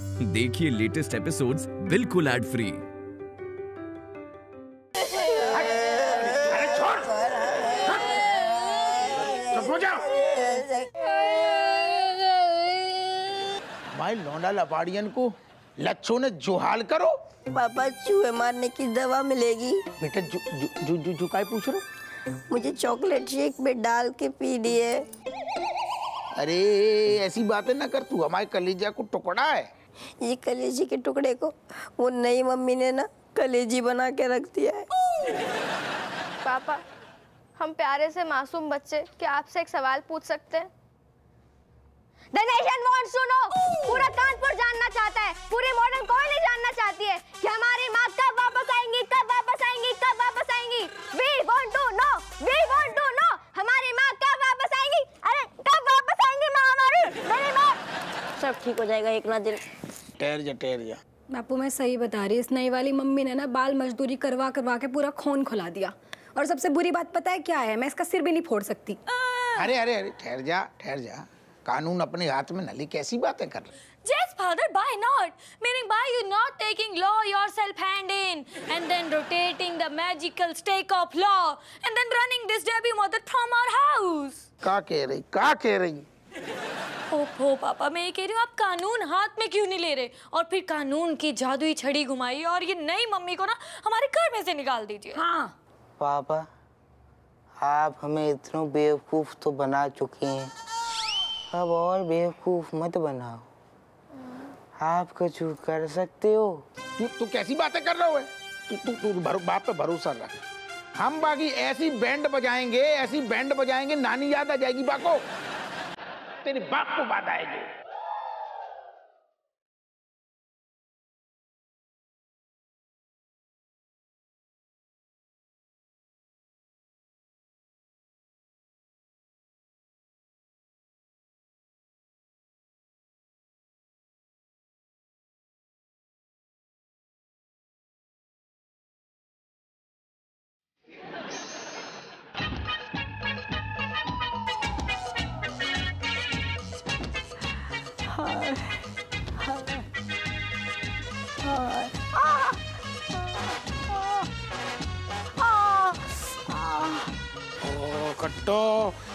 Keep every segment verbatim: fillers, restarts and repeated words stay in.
देखिए latest episodes बिल्कुल ad free. भाई लौंडा लबाड़ियन को लच्छों ने जुहाल करो। पापा चूहे मारने की दवा मिलेगी। बेटा जु, जु, जु, जु, जु काय पूछ रहे हो? मुझे चॉकलेट शेक में डाल के पीनी है। अरे ऐसी बातें ना कर, तू हमारे कलेजा को टुकड़ा है। ये कलेजी के टुकड़े को वो नई मम्मी ने ना कलेजी बना के रख दिया है। पापा हम प्यारे से मासूम बच्चे क्या आपसे एक सवाल पूछ सकते हैं? The nation wants to know, पूरा कानपुर जानना चाहता है, पूरी मॉडर्न कॉलोनी जानना चाहती है कि हमारी माँ कब वापस आएंगी, कब वापस आएंगी, कब वापस आएंगी। We want to know, we want to know, हमारी माँ कब वापस आएंगी, अरे कब वापस आएंगी माँ हमारी, मेरी माँ। सब ठीक हो जाएगा एक ना दिन। ठहर जा, ठहर जा। बापू मैं सही बता रही, इस नई वाली मम्मी ने ना बाल मजदूरी करवा करवा के पूरा खून खुला दिया। और सबसे बुरी बात पता है क्या है, मैं इसका सिर भी नहीं फोड़ सकती। अरे अरे अरे ठहर जा, ठहर जा, कानून अपने हाथ में नली, कैसी बातें कर रहे? Yes, father, by not, meaning by you not taking law yourself hand in and then rotating the magical stake of law and then running this debby mother from our house. क्या कह रही? क्या कह रही? ओ हो पापा मैं ये कह रही हूँ, आप कानून हाथ में क्यों नहीं ले रहे और फिर कानून की जादुई छड़ी घुमाई और ये नई मम्मी को ना हमारे घर में से निकाल दीजिए। हाँ पापा आप हमें इतनों बेवकूफ तो बना चुके हैं, अब और बेवकूफ मत बनाओ। आप कुछ कर सकते हो। तू तू कैसी बातें कर रहा है? तू तू तू बाप पे भरोसा रख। हम बाकी ऐसी बैंड बजाएंगे, ऐसी बैंड बजाएंगे नानी याद आ जाएगी बाको, तेरे बाप को बात आएगी। तो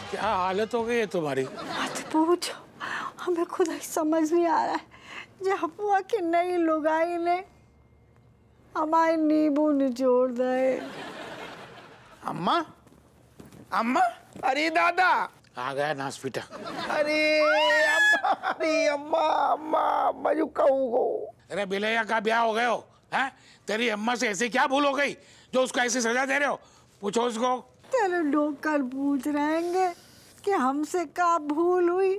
क्या हालत हो गई है तुम्हारी? मत पूछो, हमें खुद ही समझ नहीं आ रहा है। जहापुआ के नई लुगाई ने हमारे नींबू निचोड़ दिए। अम्मा, अम्मा, अरे दादा आ गया नासपीटा। अरे अम्मा, अरे अम्मा, अम्मा, अम्मा जो कहूँगो। अरे बिलैया का ब्याह हो गया हो, हैं? तेरी अम्मा से ऐसी क्या भूल हो गई जो उसको ऐसी सजा दे रहे हो? पूछो उसको। तेरे लोग कल पूछ रहेंगे कि हमसे क्या भूल हुई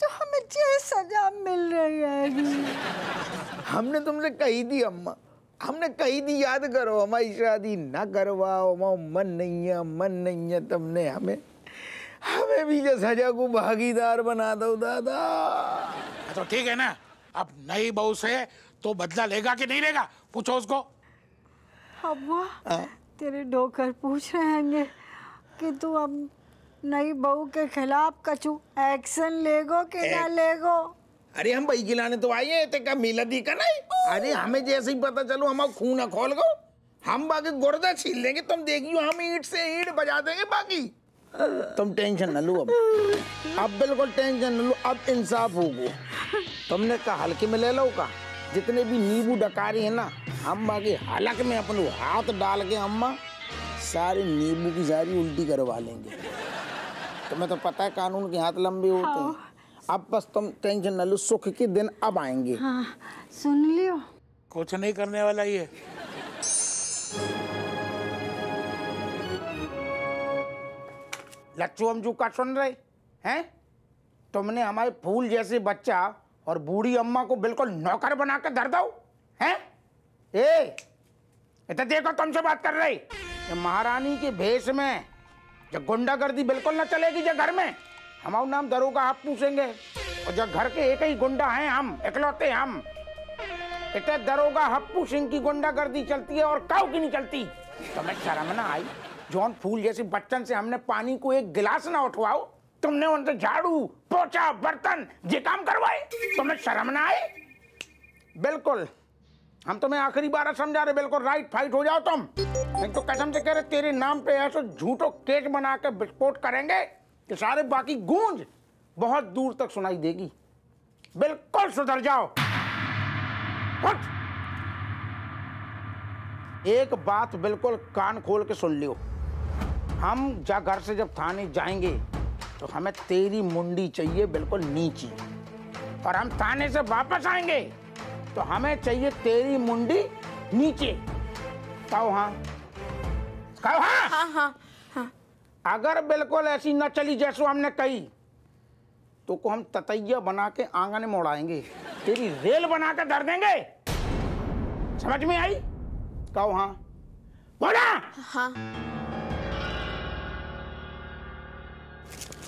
तो हमें ये सजा मिल रही है। हमने तुमसे कही दी अम्मा, हमने कही दी, याद करो हमारी शादी ना करवाओ, हमारा मन नहीं है, मन नहीं है, तुमने हमें हमें भी ये सजा को भागीदार बना दो दादा। तो ठीक है ना, अब नई बहू से तो बदला लेगा कि नहीं लेगा, पूछो उसको। अम्मा तेरे डोकर पूछ रहेंगे कि तू अब नई बहू के खिलाफ कछु एक्शन लेगो कि ना लेगो। अरे हम भाई गिलाने तो आए हैं, ते का मिला दी का नहीं। अरे हमें जैसे ही पता चलो हमारा खून खोल गो, हम बाकी गुर्दा छील लेंगे, तुम देखियो हम ईट से ईट बजा देंगे बाकी। तुम टेंशन न लो, अब अब बिल्कुल टेंशन न लो, अब इंसाफ होगो। तुमने कहा हल्के में ले लो, का जितने भी नींबू डकारी है ना, हम बाकी हलक में अपन हाथ डाल के अम्मा सारे नींबू की सारी उल्टी करवा लेंगे। तुम्हें तो पता है कानून के हाथ लंबे होते हैं। अब बस तुम टेंशन न लो, सुख के दिन अब आएंगे। हाँ, सुन लियो कुछ नहीं करने वाला ये। लच्छू हम जो का सुन रहे हैं, तुमने हमारे फूल जैसे बच्चा और बूढ़ी अम्मा को बिल्कुल नौकर बना के धर दो, हैं? ए, इतना देखो तुमसे बात कर रही, ये महारानी के भेष में जब गुंडागर्दी बिल्कुल ना चलेगी। जब घर में हमारा नाम दरोगा आप पूछेंगे और जब घर के एक ही गुंडा हैं हम, इकलौते हम, इतना दरोगा हप्पू सिंह की गुंडागर्दी चलती है और काऊ की नहीं चलती। तुम्हें शर्म ना आई? जॉन फूल जैसे बच्चन से हमने पानी को एक गिलास ना उठवाओ, तुमने उनसे झाड़ू पोछा बर्तन ये काम करवाए, तुम्हें शर्म ना आए? बिल्कुल, हम तुम्हें आखिरी बार समझा रहे, बिल्कुल राइट, फाइट हो जाओ तुम। नहीं तो कसम से कह रहे तेरे नाम पे ऐसा झूठो केस बना के विस्फोट करेंगे कि सारे बाकी गूंज बहुत दूर तक सुनाई देगी। बिल्कुल सुधर जाओ। एक बात बिल्कुल कान खोल के सुन लियो, हम जा घर से जब थाने जाएंगे तो हमें तेरी मुंडी चाहिए, बिल्कुल नीची। और हम थाने से वापस आएंगे तो हमें चाहिए तेरी मुंडी नीचे। कहो हाँ, कहो हाँ? हाँ, हाँ, हाँ। अगर बिल्कुल ऐसी न चली जैसो हमने कही तो को हम ततैया बना के आंगन में उड़ाएंगे, तेरी रेल बना के धर देंगे। समझ में आई? कहो हाँ, बोला हाँ।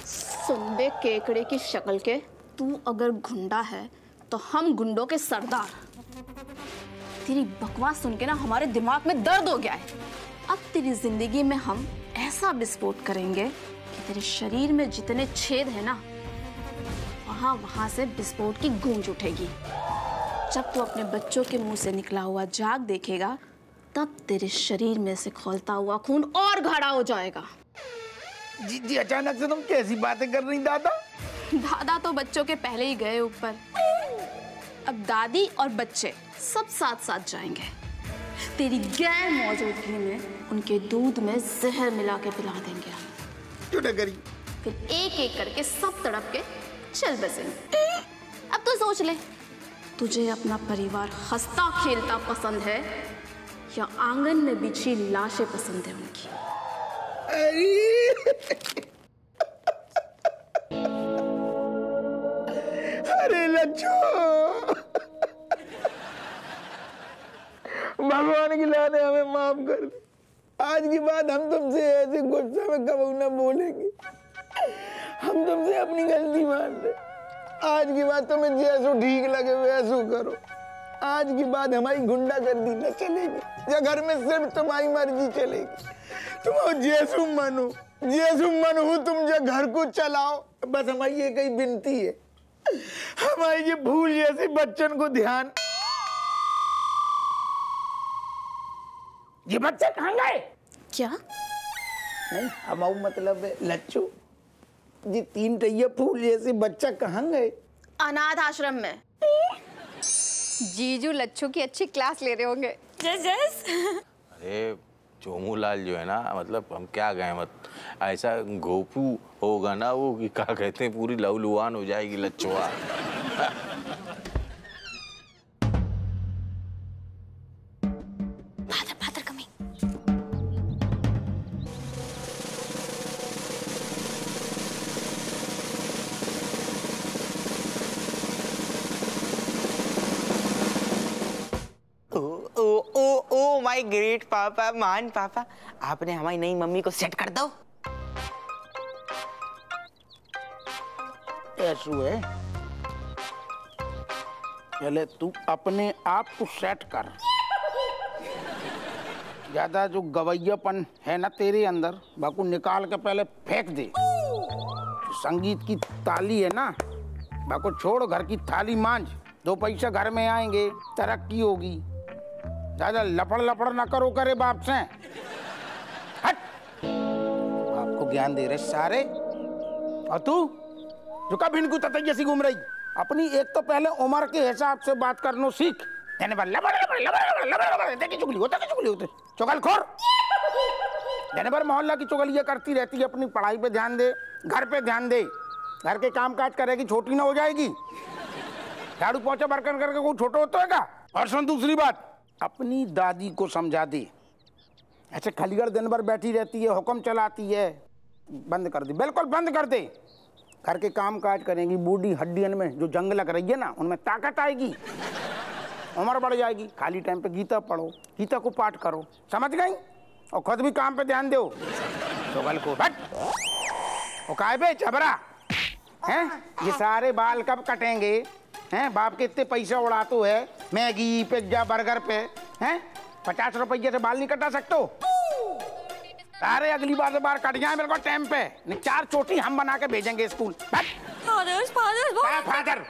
सुन बे केकड़े की शक्ल के, तू अगर गुंडा है तो हम गुंडों के सरदार। तेरी बकवास सुन के ना हमारे दिमाग में दर्द हो गया है। अब तेरी जिंदगी में हम ऐसा विस्फोट करेंगे कि तेरे शरीर में जितने छेद है ना, वहां वहां से विस्फोट की गूंज उठेगी। जब तू अपने बच्चों के मुंह से निकला हुआ झाग देखेगा तब तेरे शरीर में से खौलता हुआ खून और गाढ़ा हो जाएगा। जी जी, अचानक से तुम कैसी बातें कर रही दादा? दादा तो बच्चों के पहले ही गए ऊपर, अब दादी और बच्चे सब साथ साथ जाएंगे। तेरी गैर मौजूदगी में उनके दूध में जहर मिला के पिला देंगे। फिर एक एक करके सब तड़प के चल बसेंगे। अब तो सोच ले, तुझे अपना परिवार हंसता खेलता पसंद है या आंगन में बिछी लाशें पसंद है उनकी? अरे लच्छू, भगवान की लाने हमें माफ कर दे। आज की बात हम तुमसे ऐसे गुस्से में कभी ना बोलेंगे। हम तुमसे अपनी गलती मान रहे। आज की बात तुम्हें जैसो ठीक लगे वैसो करो। आज की बात हमारी गुंडागर्दी न चलेगी, या घर में सिर्फ तुम्हारी मर्जी चलेगी। तुम जैसो मन हो, जैसो मन हो तुम जो घर को चलाओ। बस हमारी ये कई विनती है, हमारी ये भूल जैसे बच्चन को ध्यान। ये बच्चे कहाँ गए? क्या नहीं, हम मतलब लच्छू जी तीन टैया फूल जैसे बच्चा कहाँ गए? अनाथ आश्रम में। जीजू लच्छू की अच्छी क्लास ले रहे होंगे। Yes yes. अरे चोमूलाल जो है ना, मतलब हम क्या गए, मत ऐसा गोपू होगा ना वो, क्या कहते हैं, पूरी लवलुहान हो जाएगी लच्छुआ। माय ग्रेट पापा, मान पापा, आपने हमारी नई मम्मी को सेट कर दो। ऐसू है, पहले तू अपने आप को सेट कर। ज्यादा जो गवैयापन है ना तेरे अंदर, बाकू निकाल के पहले फेंक दे। संगीत की ताली है ना, बाकू छोड़, घर की थाली मांझ। दो पैसा घर में आएंगे, तरक्की होगी। दादा लपड़ लपड़ ना करो करे बाप से। हट, आपको ज्ञान दे रहे सारे, और तू जो कब इनको ततैया सी घूम रही। अपनी एक तो पहले उम्र के हिसाब से बात करनो सीख। लबड़ लबड़ लबड़ लबड़ लबड़ देखी चुगली होता की चुगली होते, चुगलखोर। दिन भर मोहल्ला की चुगलियाँ करती रहती है। अपनी पढ़ाई पे ध्यान दे, घर पे ध्यान दे। घर के काम काज करेगी, छोटी ना हो जाएगी। झाड़ू पोछा बर्तन करके कोई छोटा होता है क्या? और सुन दूसरी बात, अपनी दादी को समझा दे। ऐसे खलीगढ़ दिन भर बैठी रहती है, हुक्म चलाती है, बंद कर दे, बिल्कुल बंद कर दे। घर के काम काज करेंगी, बूढ़ी हड्डियों में जो जंग लग रही है ना, उनमें ताकत आएगी, उम्र बढ़ जाएगी। खाली टाइम पे गीता पढ़ो, गीता को पाठ करो, समझ गई? और खुद भी काम पे ध्यान दो। चुगल को बट उकायबे चबरा हैं, ये सारे बाल कब कटेंगे हैं? बाप के इतने पैसा उड़ातो है मैगी पिज्जा बर्गर पे, हैं? पचास रुपये से बाल नहीं कटा सकते हो? अरे अगली बार से बार कट जाए मेरे को टाइम पे, नहीं चार चोटी हम बना के भेजेंगे स्कूल। फादर, फादर, फादर,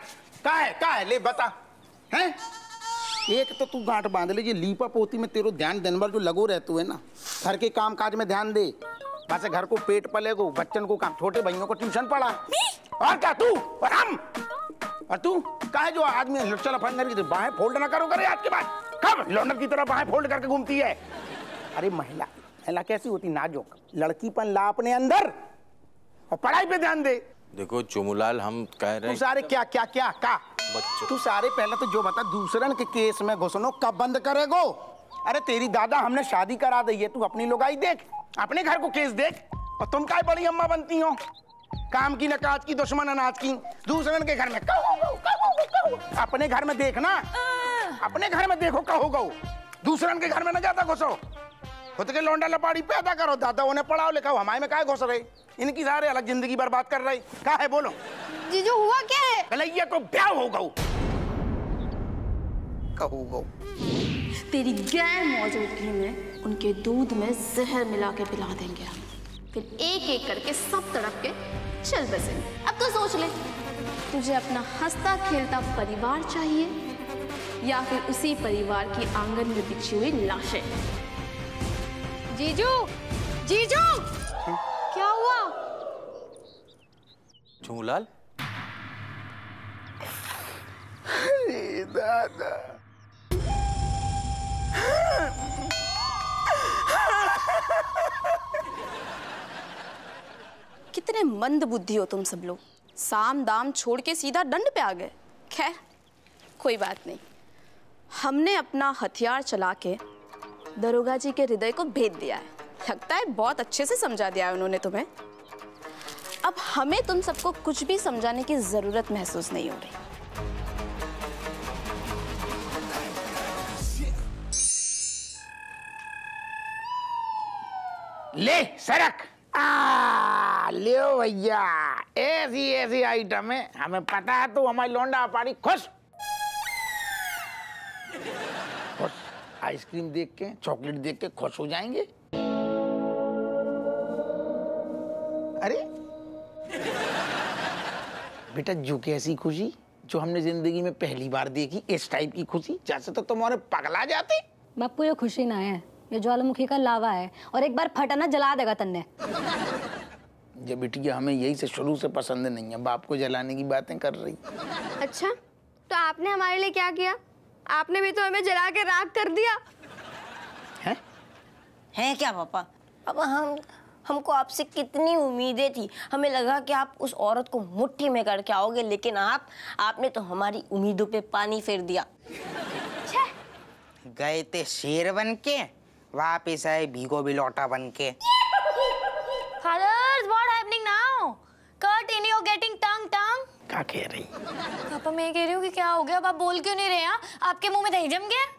का है, का है, ले बता, हैं? एक तो तू गांठ बांध ले, ये लीपा पोती में तेरो ध्यान दिन भर जो लगो रहते है ना, घर के काम काज में ध्यान दे, बस घर को पेट पलेगो, बच्चन को काम, छोटे भाइयों को ट्यूशन पढ़ा। और क्या तू और हम और तू काहे जो आदमी चला फंदर बाहें फोल्ड ना करो करे आज के बाद, कब लॉन्डर की तरह बाहें फोल्ड करके घूमती है। अरे महिला महिला कैसी होती, नाजुक, लड़कीपन ला अपने अंदर और पढ़ाई पे ध्यान दे। देखो चुमुलाल, हम कह रहे हैं सारे क्या क्या क्या का बच्चों, तू सारे पहले तो जो बता दूसरन के केस में घुसनो कब बंद करेगो। अरे तेरी दादा हमने शादी करा दी है, तू अपनी लुगाई देख, अपने घर को केस देख, और तुम काय बड़ी अम्मा बनती हो, काम की नकाज की, दुश्मन अनाज की, दूसरन के घर में कहो गो, कहो गो, कहो। अपने घर में देखना, अपने घर में देखो कहो गो, दूसरन के घर में न जाता घुसो, खुद के लौंडा लपाड़ी पैदा करो, दादा उन्हें पढ़ाओ लिखाओ, हमारे में काय घुस रहे, इनकी सारे अलग जिंदगी बर्बाद कर रही क्या है। बोलो जीजू हुआ क्या है, भलैया को ब्याह हो गऊ कहू गऊ। तेरी गैर मौजूदगी में उनके दूध में जहर मिला के पिला देंगे, फिर एक एक करके सब तड़प के चल बसेंगे। अब तो सोच ले, तुझे अपना हंसता खेलता परिवार चाहिए या फिर उसी परिवार की आंगन में बिछी हुई लाशें। जीजू जीजू क्या हुआ? चुमुलाल दादा, कितने मंद बुद्धि हो तुम सब लोग, साम दाम छोड़ के सीधा दंड पे आ गए। खैर कोई बात नहीं, हमने अपना हथियार चला के दरोगा जी के हृदय को भेद दिया है, लगता है बहुत अच्छे से समझा दिया है उन्होंने तुम्हें। अब हमें तुम सबको कुछ भी समझाने की जरूरत महसूस नहीं हो रही। ले सरक आ ले भैया, ऐसी ऐसी आइटम है, हमें पता है तू हमारी लौंडा व्यापारी खुश खुश, आइसक्रीम देख के चॉकलेट देख के खुश हो जाएंगे। अरे बेटा जो कैसी खुशी, जो हमने जिंदगी में पहली बार देखी, इस टाइप की खुशी जैसे तो तुम्हारे पगला जाते। बापू ये खुशी ना है, ये ज्वालामुखी का लावा है, और एक बार फटा ना जला देगा तन्ने। ये बिटिया हमें यही से शुरू से पसंद नहीं है, बाप को जलाने की बातें कर रही। अच्छा तो आपने हमारे लिए क्या किया, आपने भी तो हमें जला के राख कर दिया है? है क्या पापा, अब हम हमको आपसे कितनी उम्मीदें थी, हमें लगा कि आप उस औरत को मुट्ठी में करके आओगे, लेकिन आप आपने तो हमारी उम्मीदों पे पानी फेर दिया। गए थे शेर बन के, वापिस आए भीगो बिलौटा बन के। Fathers, what happening now? Continue getting tongue tongue. क्या कह रही? पापा मैं कह रही हूँ कि क्या हो गया, अब आप बोल क्यों नहीं रहे हैं? आपके मुंह में दही जम गया?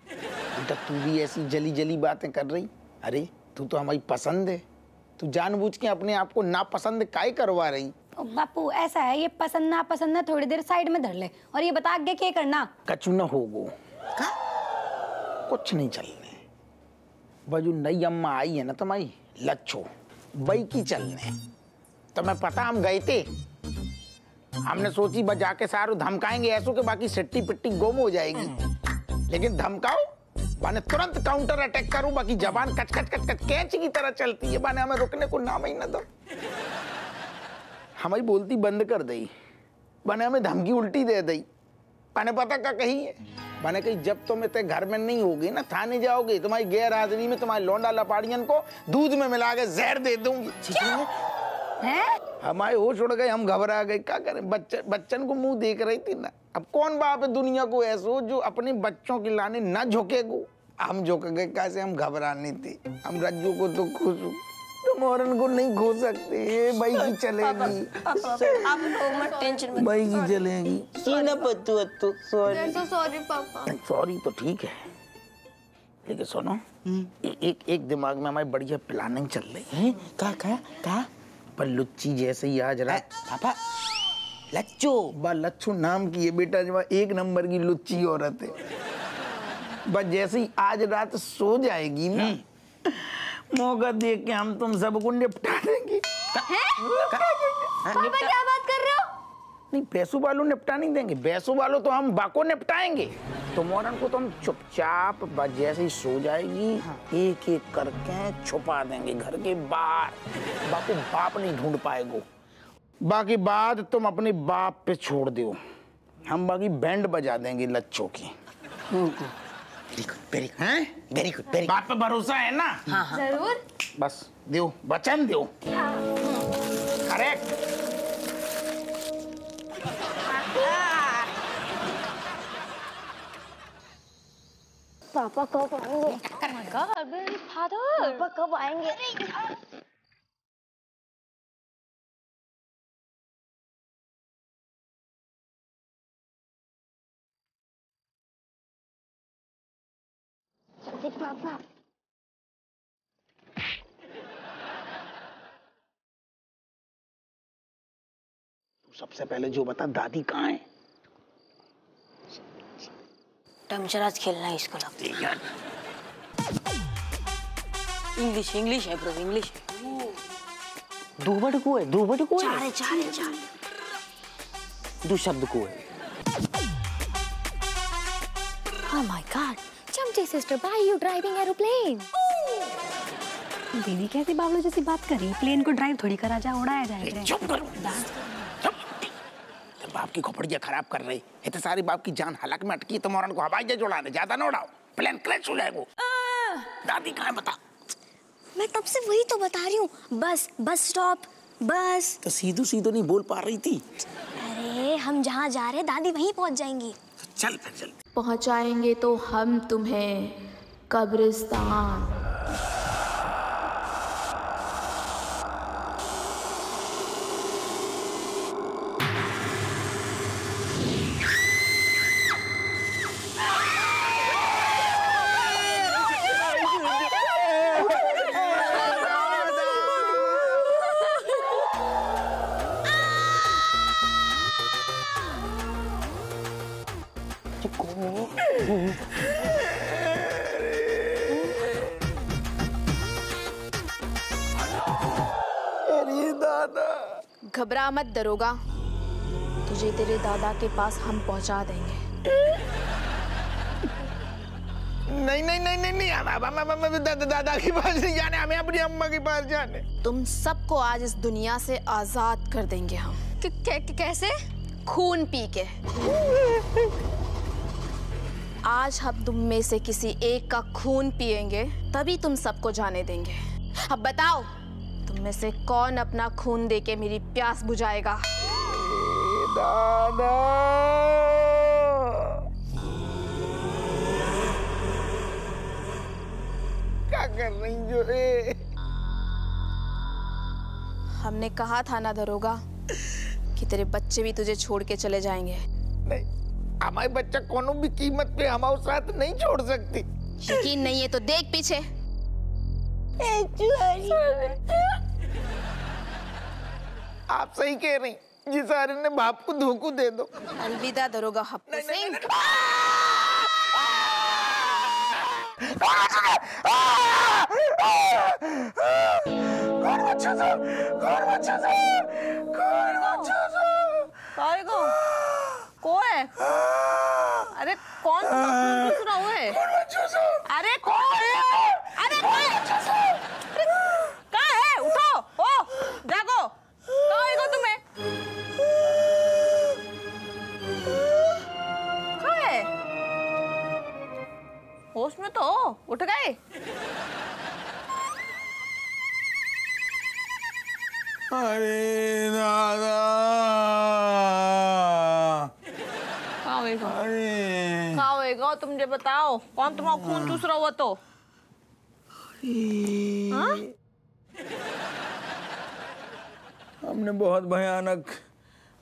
बेटा तू भी ऐसी जली जली बातें कर रही। अरे तू तो हमारी पसंद है, तू जानबूझ के अपने आप को नापसंद काहे करवा रही? बापू ऐसा है, ये पसंद ना पसंद ना थोड़ी देर साइड में धर ले, और ये बता आगे क्या करना। कचू ना होगो, कुछ नहीं चलने, बाजू नई अम्मा आई है ना तुम्हारी लच्छो, बई की चलने। तुम्हें पता हम गए थे, हमने सोची बस जाके सारू धमकाएंगे ऐसो के बाकी सिट्टी पिट्टी गुम हो जाएगी, लेकिन धमकाओ बाने तुरंत काउंटर अटैक करूं, बाकी जबान कच कच कच कच कैंची की तरह चलती है, बाने हमें रुकने को नाम ही ना दो, हमारी बोलती बंद कर दई, बाने हमें धमकी उल्टी दे दई, बाने पता क्या कही है, बाने कही जब तुम इतने घर में नहीं होगे ना थाने जाओगे, तुम्हारी गैर हाजिरी में तुम्हारी लौंडा लपाड़ियन को दूध में मिला के जहर दे दूंगी। हमारे होश उड़ गए, हम घबरा गए, क्या करें, बच्चन बच्चन को मुंह देख रही थी ना, अब कौन बाप है दुनिया को ऐसो जो अपने बच्चों के लाने ना झुकेगो, हम झुक गए, कैसे हम घबराने थे, हम रज्जू को तो खुश तुम और को नहीं खो सकते, भाई की चलेगी, आप लोग मत टेंशन, भाई की चलेगी। सॉरी पापा, सॉरी तो ठीक है, लेकिन सुनो एक एक दिमाग में हमारी बढ़िया प्लानिंग चल रही है। कहा कहा कहा पर लुच्ची जैसे ही आज रात पापा लच्छू बा लच्छू नाम की है बेटा, जो एक नंबर की लुच्ची औरत है, बस जैसे ही आज रात सो जाएगी ना, मौका देख के हम तुम सबको निपटा देंगे। पापा क्या बात कर रहे हो? नहीं पैसों वालों निपटा नहीं देंगे, पैसों वालों तो हम बाको निपटाएंगे। टुमारो को तो हम चुपचाप जैसे ही सो जाएगी हाँ। एक एक करके छुपा देंगे घर के बाहर, बापू बाप नहीं ढूंढ पाएगो। बाकी बात तुम अपने बाप पे छोड़ दो, हम बाकी बैंड बजा देंगे लच्छों की। Very good very good. बाप पे भरोसा है ना? हाँ हाँ जरूर। बस दो वचन दो। करेक्ट। पापा कब आएंगे? Oh my God, मेरे फादर। पापा कब आएंगे? जल्दी पापा। तू सबसे पहले जो बता, दादी कहाँ है? टमचराज खेलना है इसको लगता है। इंग्लिश इंग्लिश है ब्रो, इंग्लिश है। दो वर्ड को है, दो वर्ड को है, चार चार चार दो शब्द को है। Oh my God, चमचे sister, why are you driving aeroplane? दीदी कैसी बावलो जैसी बात कर रही? प्लेन को ड्राइव थोड़ी करा जा, उड़ाया जाएगा। चुप करो। बाप की खोपड़ियाँ खराब कर रही है तो सारी बाप की जान हलाक में अटकी है। तुम औरन को हवाई जहाज उड़ाने ज्यादा ना उड़ाओ, प्लेन क्रैश हो जाएगा। दादी कहाँ है बता? मैं तब से वही तो बता रही हूँ, बस बस स्टॉप बस। तो सीधू सीधो नहीं बोल पा रही थी। अरे हम जहाँ जा रहे दादी वहीं पहुँच जाएंगी। तो चल फिर चल। पहुँचाएंगे तो हम तुम्हें कब्रिस्तान। घबरा मत दरोगा, तुझे तेरे दादा के पास हम पहुंचा देंगे। नहीं नहीं नहीं नहीं नहीं हमें दादा, दादा के पास नहीं जाने, हमें अपनी अम्मा के पास जाने। तुम सबको आज इस दुनिया से आजाद कर देंगे हम। कैसे? खून पी के। आज हम तुम में से किसी एक का खून पिएंगे तभी तुम सबको जाने देंगे। अब बताओ तुम में से कौन अपना खून देके मेरी प्यास बुझाएगा? दादा। क्या कर रही जो रे? हमने कहा था ना दरोगा कि तेरे बच्चे भी तुझे छोड़ के चले जाएंगे। नहीं, हमारे बच्चा कोनो भी कीमत पे हमारे साथ नहीं छोड़ सकती। यकीन नहीं है तो देख पीछे। आप सही कह रही, जिस आरे ने बाप को धोखू दे दो। अलविदा दरोगा हप्पू सिंह। को है? अरे कौन सुना हुआ है? अरे कौन है? अरे कहाँ है? उठो, ओ जागो। कहाँ है तुम्हें? कहाँ है? होश में तो हो, उठ गए? अरे दादा होएगा? तुम मुझे बताओ कौन तुम्हारा खून चूस रहा हुआ? तो हमने बहुत भयानक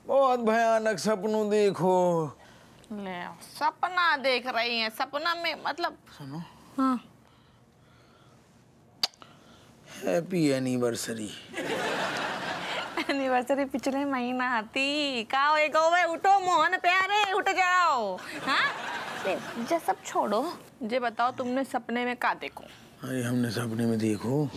बहुत भयानक सपनों देखो। ले सपना देख रही हैं? सपना में मतलब सुनो हाँ। Happy anniversary. एनिवर्सरी पिछले महीना आती। का होएगा? वे उठो मोहन प्यारे, उठ जाओ। हाँ ये सब छोड़ो, ये बताओ तुमने सपने में का देखो? अरे हमने सपने में देखो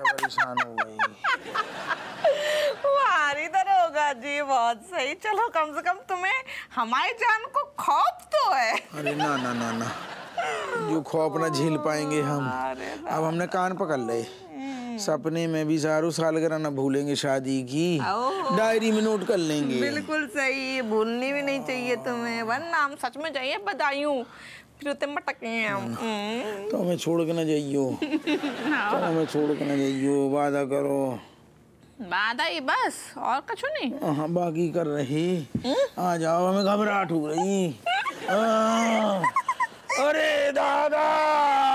बच्चा परेशान हो गई। होगा जी, बहुत सही। चलो कम से कम तुम्हें हमारी जान को खौफ तो है। अरे ना ना ना ना, जो खौफ ना झेल पाएंगे हम। अब हमने कान पकड़ लिए, सपने में भी सारू सालगिरह ना भूलेंगे शादी की, डायरी में नोट कर लेंगे। बिल्कुल सही, भूलनी भी नहीं चाहिए तुम्हें, वरना हम सच में जाइए बदायूं फिर उतने मटके हैं हम। तो हमें छोड़ के ना जाइयो, तो हमें छोड़ के ना जाइयो, वादा करो। बात आई बस, और कुछ नहीं। हाँ बाकी कर रही हुँ? आ जाओ, हमें घबराहट हो रही। अरे दादा